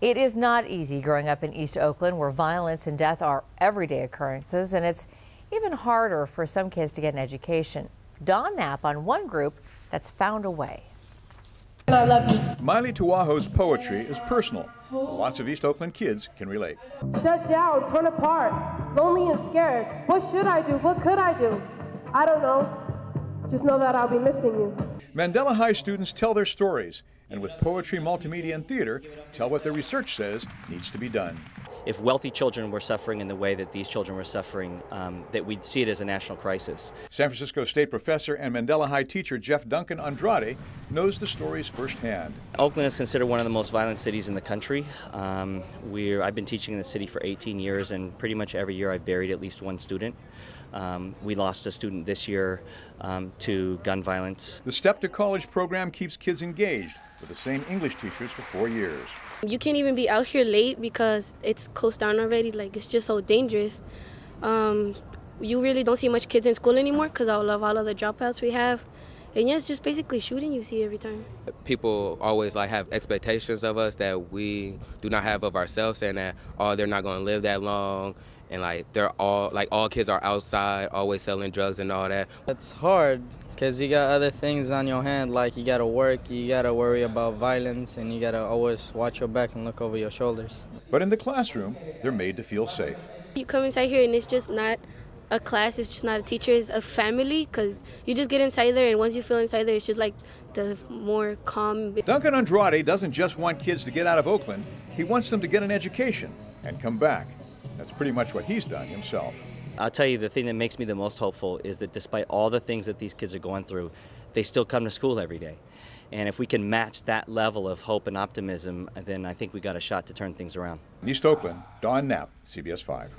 It is not easy growing up in East Oakland, where violence and death are everyday occurrences, and it's even harder for some kids to get an education. Don Knapp on one group that's found a way. I love you. Miley Tawaho's poetry is personal. Lots of East Oakland kids can relate. Shut down, torn apart, lonely and scared. What should I do? What could I do? I don't know. Just know that I'll be missing you. Mandela High students tell their stories, and with poetry, multimedia, and theater, tell what their research says needs to be done. If wealthy children were suffering in the way that these children were suffering, that we'd see it as a national crisis. San Francisco State professor and Mandela High teacher Jeff Duncan-Andrade knows the stories firsthand. Oakland is considered one of the most violent cities in the country. I've been teaching in the city for 18 years, and pretty much every year I've buried at least one student. We lost a student this year to gun violence. The Step to College program keeps kids engaged with the same English teachers for 4 years. You can't even be out here late because it's closed down already. Like, it's just so dangerous. You really don't see much kids in school anymore because all of the dropouts we have. And yeah, it's just basically shooting you see every time. People always have expectations of us that we do not have of ourselves, and that, oh, they're not going to live that long. And all kids are outside, always selling drugs and all that. It's hard because you got other things on your hand, like you got to work, you got to worry about violence, and you got to always watch your back and look over your shoulders. But in the classroom, they're made to feel safe. You come inside here and it's just not a class, it's just not a teacher, it's a family, because you just get inside there, and once you feel inside there, it's just like the more calm. Duncan-Andrade doesn't just want kids to get out of Oakland, he wants them to get an education and come back. That's pretty much what he's done himself. I'll tell you, the thing that makes me the most hopeful is that despite all the things that these kids are going through, they still come to school every day. And if we can match that level of hope and optimism, then I think we got a shot to turn things around. In East Oakland, Don Knapp, CBS 5.